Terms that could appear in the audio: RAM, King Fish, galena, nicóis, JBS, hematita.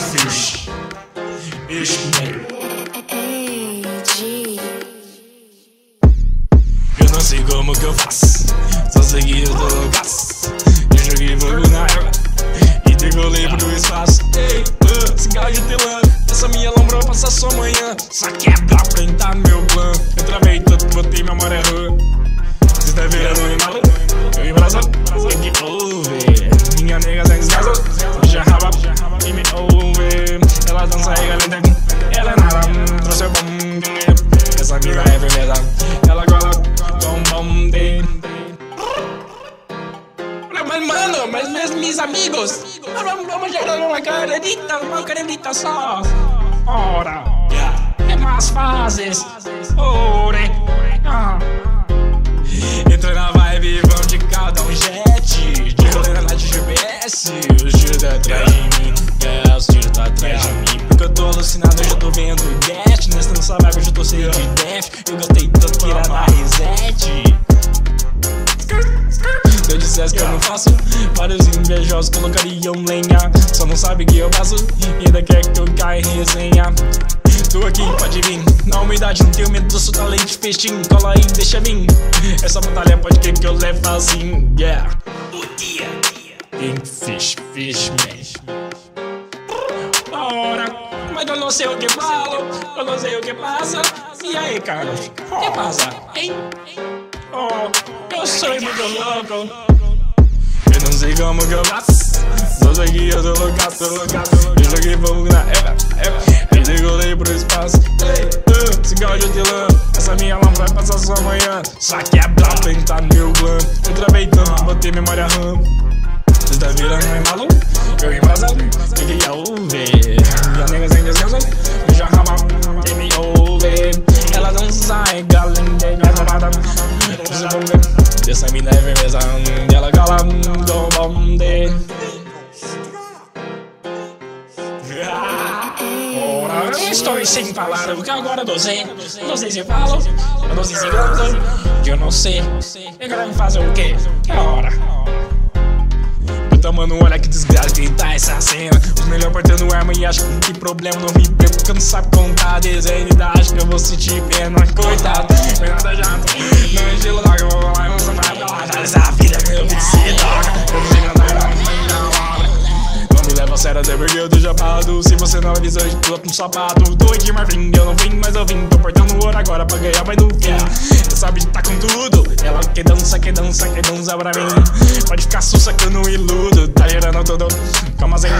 Francis. Eu não sei como que eu faço, só sei que eu tô loucaço. Eu joguei fogo na água e decolei pro espaço. Ei, cigarro de telã, essa minha lombrou passa só manhã. Só que é pra enfrentar meu plano. Eu travei tanto, botei minha memória rua. Cê tá virando um embalo, eu embraso, tem que ouvir. Minha nega tá desgastada, puxa raba e me ouve. Ela dança e galera, ela nada, trouxe o bom. Essa mina é vermelha, ela gola com bom de. Mas mano, mas meus amigos, vamos gerar uma carerita, uma carerita só. Ora, é mais fáceis, ore. Entra na vibe, vamos de cada um jet. De rolê na JBS, os tiros tá atrás de mim. É, os tiros tá atrás de mim. Porque eu tô alucinado, eu já tô vendo o dash. Nessa dança vibe eu já tô cheio de dash. Eu gostei tanto que era na reset. Se eu dissesse que eu não faço, vários invejosos colocariam lenha. Só não sabe que eu passo e ainda quer que eu caia em resenha. Tô aqui, pode vir, na humildade, não tenho medo do seu talento, peixinho, cola aí, deixa vir. Essa batalha pode querer que eu leve assim, yeah. O dia, tem fish, man. Da hora, mas eu não sei o que falo, eu não sei o que passa. E aí, cara, o que passa, hein? Oh, eu sou muito louco. Eu não sei como que eu faço, só sei que eu tô loucaço, eu joguei fogo na Eva. Decolei pro espaço, cigarro de hortelã. Essa minha lama vai passar só amanhã. Só que é pra enfrentar meu clã. Eu travei tanto, botei memória RAM. Cê tá virando um maluco? Eu embrasado, que queria ouvir. Minha nega sem descanso, beija a rama e me ouve. Ela dança e galinha, essa mata, você vão ver. Essa mina é vermelha, ela gala, do bom de. Eu estou sem palavras, porque agora eu não sei se falo, eu não sei se canto, eu não sei. Eu quero fazer o quê? Que hora? Puta mano, olha que desgraça que tá essa cena. Os melhores portando arma e acho que problema não me pego, porque eu não sabe contar desenho. Acho que eu vou sentir pena, coitado. Mas nada já não estilo logo, eu vou lá e vou sambar. Essa vida que eu preciso, eu não sei nada. Leva a sério até porque eu tô chapado. Se você não avisa, eu piloto no sapato. Tô aqui, Marvin, eu não vim, mas eu vim. Tô portando ouro agora pra ganhar, mas não quer. Você sabe de tá com tudo. Ela que dança pra mim. Pode ficar sussa que eu não iludo. Tá gerando todo, calma, zen.